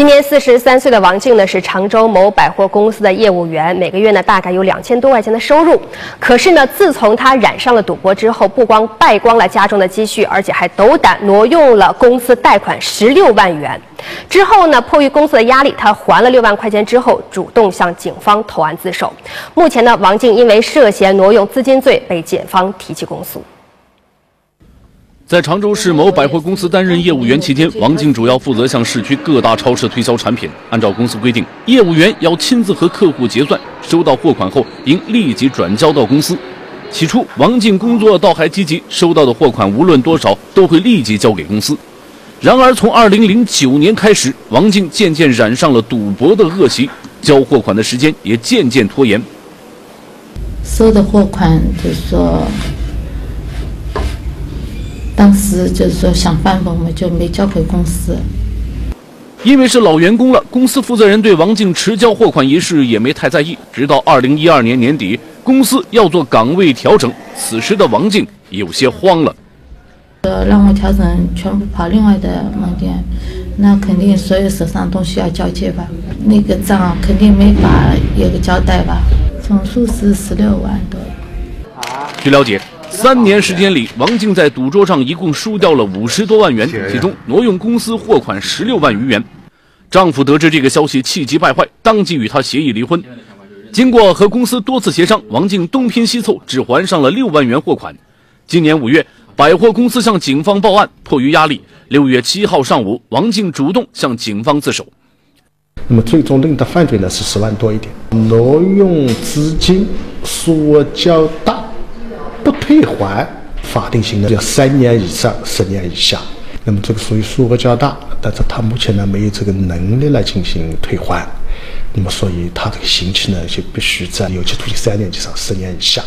今年43岁的王静呢，是常州某百货公司的业务员，每个月呢大概有2000多块钱的收入。可是呢，自从她染上了赌博之后，不光败光了家中的积蓄，而且还斗胆挪用了公司贷款16万元。之后呢，迫于公司的压力，她还了6万块钱之后，主动向警方投案自首。目前呢，王静因为涉嫌挪用资金罪被检方提起公诉。 在常州市某百货公司担任业务员期间，王静主要负责向市区各大超市推销产品。按照公司规定，业务员要亲自和客户结算，收到货款后应立即转交到公司。起初，王静工作倒还积极，收到的货款无论多少都会立即交给公司。然而，从2009年开始，王静渐渐染上了赌博的恶习，交货款的时间也渐渐拖延。收的货款就是说。 当时就是说想办法，我们就没交给公司。因为是老员工了，公司负责人对王静迟交货款一事也没太在意。直到2012年年底，公司要做岗位调整，此时的王静有些慌了。让我调整，全部跑另外的门店，那肯定所有手上东西要交接吧？那个账肯定没法有个交代吧？总数是16万多。据了解。 3年时间里，王静在赌桌上一共输掉了50多万元，其中挪用公司货款16万余元。丈夫得知这个消息，气急败坏，当即与她协议离婚。经过和公司多次协商，王静东拼西凑，只还上了6万元货款。今年5月，百货公司向警方报案，迫于压力，6月7号上午，王静主动向警方自首。那么最终认定犯罪呢是10万多一点，挪用资金，说较大。 不退还，法定刑呢要3年以上10年以下。那么这个属于数额较大，但是他目前呢没有这个能力来进行退还，那么所以他这个刑期呢就必须在有期徒刑3年以上10年以下。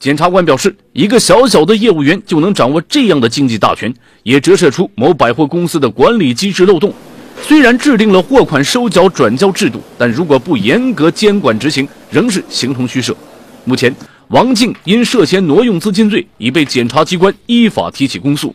检察官表示，一个小小的业务员就能掌握这样的经济大权，也折射出某百货公司的管理机制漏洞。虽然制定了货款收缴转交制度，但如果不严格监管执行，仍是形同虚设。目前。 王静因涉嫌挪用资金罪，已被检察机关依法提起公诉。